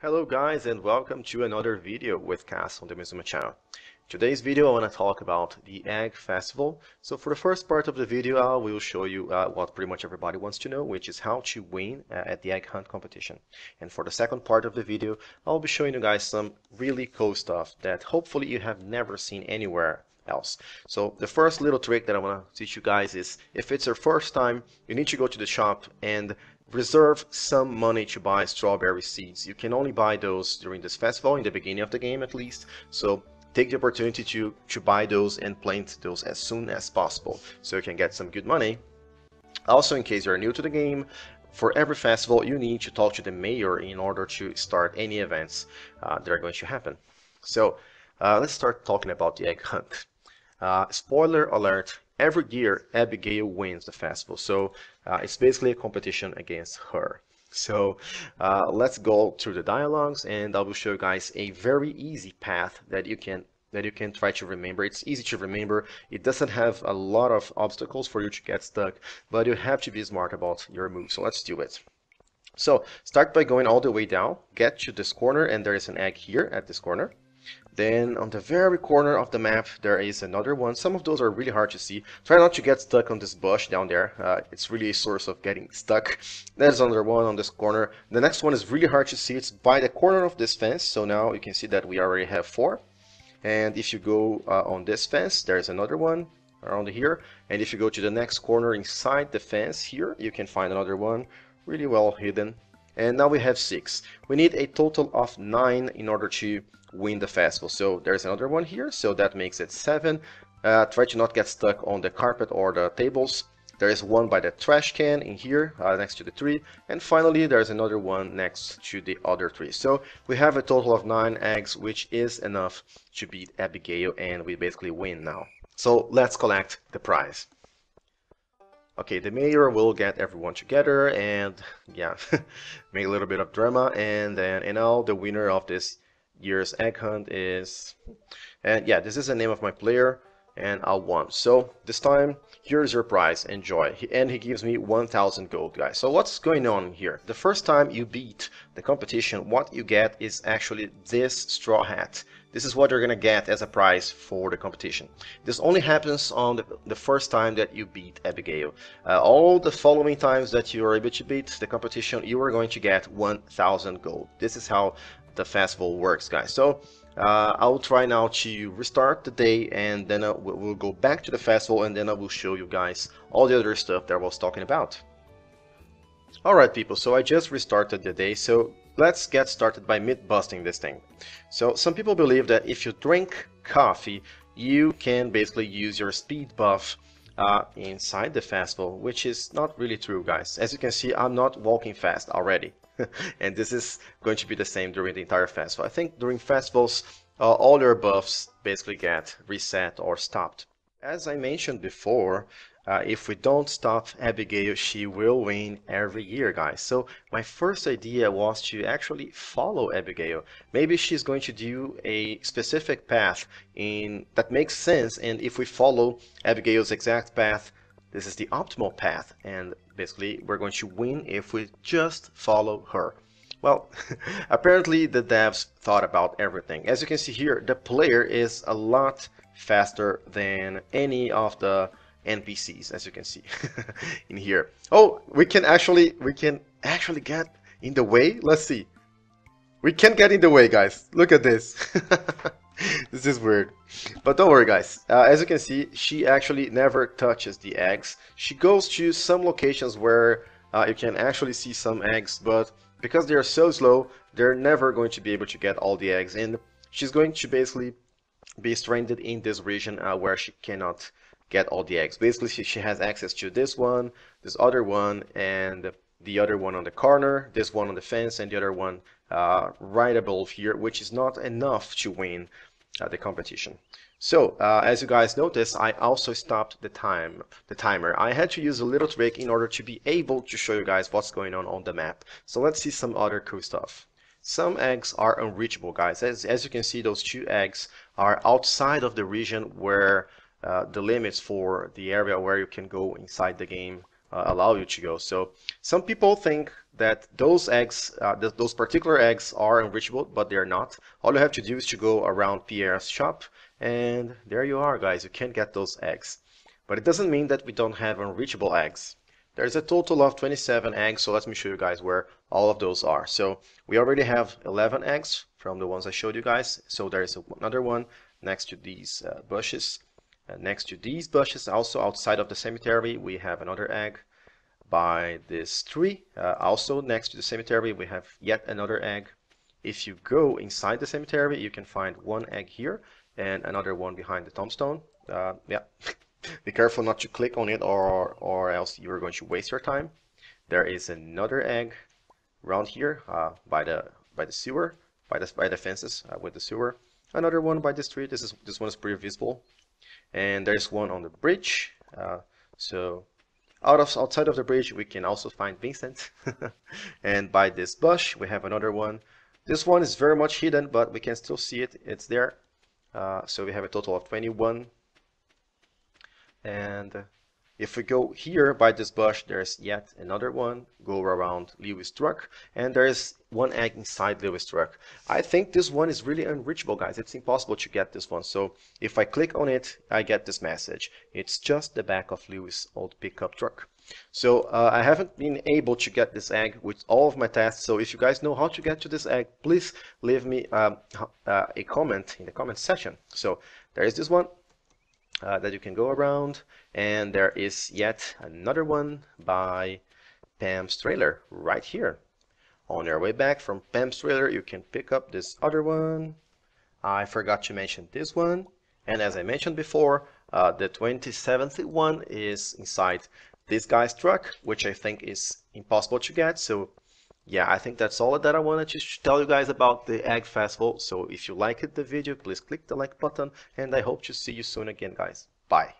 Hello guys and welcome to another video with Cass on the Mizuma channel. Today's video I want to talk about the Egg Festival. So for the first part of the video I will show you what pretty much everybody wants to know, which is how to win at the Egg Hunt competition. And for the second part of the video I'll be showing you guys some really cool stuff that hopefully you have never seen anywhere else. So the first little trick that I want to teach you guys is, if it's your first time, you need to go to the shop and reserve some money to buy strawberry seeds. You can only buy those during this festival, in the beginning of the game at least, so take the opportunity to buy those and plant those as soon as possible so you can get some good money. Also, in case you're new to the game, for every festival you need to talk to the mayor in order to start any events that are going to happen. So let's start talking about the Egg Hunt. Spoiler alert, every year Abigail wins the festival, so it's basically a competition against her. So let's go through the dialogues and I will show you guys a very easy path that you can try to remember. It's easy to remember, it doesn't have a lot of obstacles for you to get stuck, but you have to be smart about your moves. So let's do it. So start by going all the way down, get to this corner, and there is an egg here at this corner. Then on the very corner of the map there is another one. Some of those are really hard to see. Try not to get stuck on this bush down there. It's really a source of getting stuck. There's another one on this corner. The next one is really hard to see. It's by the corner of this fence. So now you can see that we already have four. And if you go on this fence, there's another one around here. And if you go to the next corner inside the fence here, you can find another one really well hidden. And now we have six. We need a total of 9 in order to win the festival. So there's another one here, so that makes it 7. Try to not get stuck on the carpet or the tables. There is one by the trash can in here, next to the tree. And finally, there's another one next to the other tree. So we have a total of 9 eggs, which is enough to beat Abigail, and we basically win now. So let's collect the prize. Okay, the mayor will get everyone together and yeah, make a little bit of drama, and then now the winner of this year's Egg Hunt is, and yeah, this is the name of my player, and I won. So this time, here's your prize, enjoy. He gives me 1,000 gold, guys. So what's going on here? The first time you beat the competition, what you get is actually this straw hat. This is what you're gonna get as a prize for the competition. This only happens on the first time that you beat Abigail. All the following times that you are able to beat the competition, you are going to get 1,000 gold. This is how the festival works, guys. So I will try now to restart the day, and then we'll go back to the festival, and then I will show you guys all the other stuff that I was talking about. Alright people, so I just restarted the day, so let's get started by myth-busting this thing. So some people believe that if you drink coffee, you can basically use your speed buff inside the festival, which is not really true, guys. As you can see, I'm not walking fast already. And this is going to be the same during the entire festival. I think during festivals, all your buffs basically get reset or stopped. As I mentioned before, if we don't stop Abigail, she will win every year, guys. So my first idea was to actually follow Abigail. Maybe she's going to do a specific path that makes sense, and if we follow Abigail's exact path, this is the optimal path, and basically we're going to win if we just follow her. Well, apparently the devs thought about everything. As you can see here, the player is a lot faster than any of the NPCs, as you can see in here. Oh, we can actually get in the way. Let's see. We can get in the way, guys. Look at this. This is weird, but don't worry, guys. As you can see, she actually never touches the eggs. She goes to some locations where you can actually see some eggs, but because they are so slow, they're never going to be able to get all the eggs, and she's going to basically be stranded in this region where she cannot get all the eggs. Basically, she has access to this one, this other one, and the other one on the corner, this one on the fence, and the other one right above here, which is not enough to win the competition. So, as you guys notice, I also stopped the timer. I had to use a little trick in order to be able to show you guys what's going on the map. So let's see some other cool stuff. Some eggs are unreachable, guys. As you can see, those 2 eggs are outside of the region where the limits for the area where you can go inside the game allow you to go. So some people think that those eggs, those particular eggs are enrichable, but they are not. All you have to do is to go around Pierre's shop, and there you are, guys. You can get those eggs. But it doesn't mean that we don't have unreachable eggs. There's a total of 27 eggs, so let me show you guys where all of those are. So we already have 11 eggs from the ones I showed you guys. So there is another one next to these bushes. Next to these bushes, also outside of the cemetery, we have another egg by this tree. Also next to the cemetery, we have yet another egg. If you go inside the cemetery, you can find one egg here and another one behind the tombstone. Yeah. Be careful not to click on it, or else you're going to waste your time. There is another egg around here by the sewer, by the fences with the sewer. Another one by the street. This one is pretty visible, and there's one on the bridge. So outside of the bridge, we can also find Vincent. And by this bush, we have another one. This one is very much hidden, but we can still see it. It's there. So we have a total of 21. And if we go here by this bush, there's yet another one. Go around Lewis' truck, and there's one egg inside Lewis' truck. I think this one is really unreachable, guys. It's impossible to get this one. So if I click on it, I get this message. It's just the back of Lewis' old pickup truck. So I haven't been able to get this egg with all of my tests. So if you guys know how to get to this egg, please leave me a comment in the comment section. So there is this one. That you can go around, and there is yet another one by Pam's trailer right here. On your way back from Pam's trailer, you can pick up this other one. I forgot to mention this one, and as I mentioned before, the 27th one is inside this guy's truck, which I think is impossible to get. So yeah, I think that's all that I wanted to tell you guys about the Egg Festival. So if you liked the video, please click the like button, and I hope to see you soon again, guys. Bye.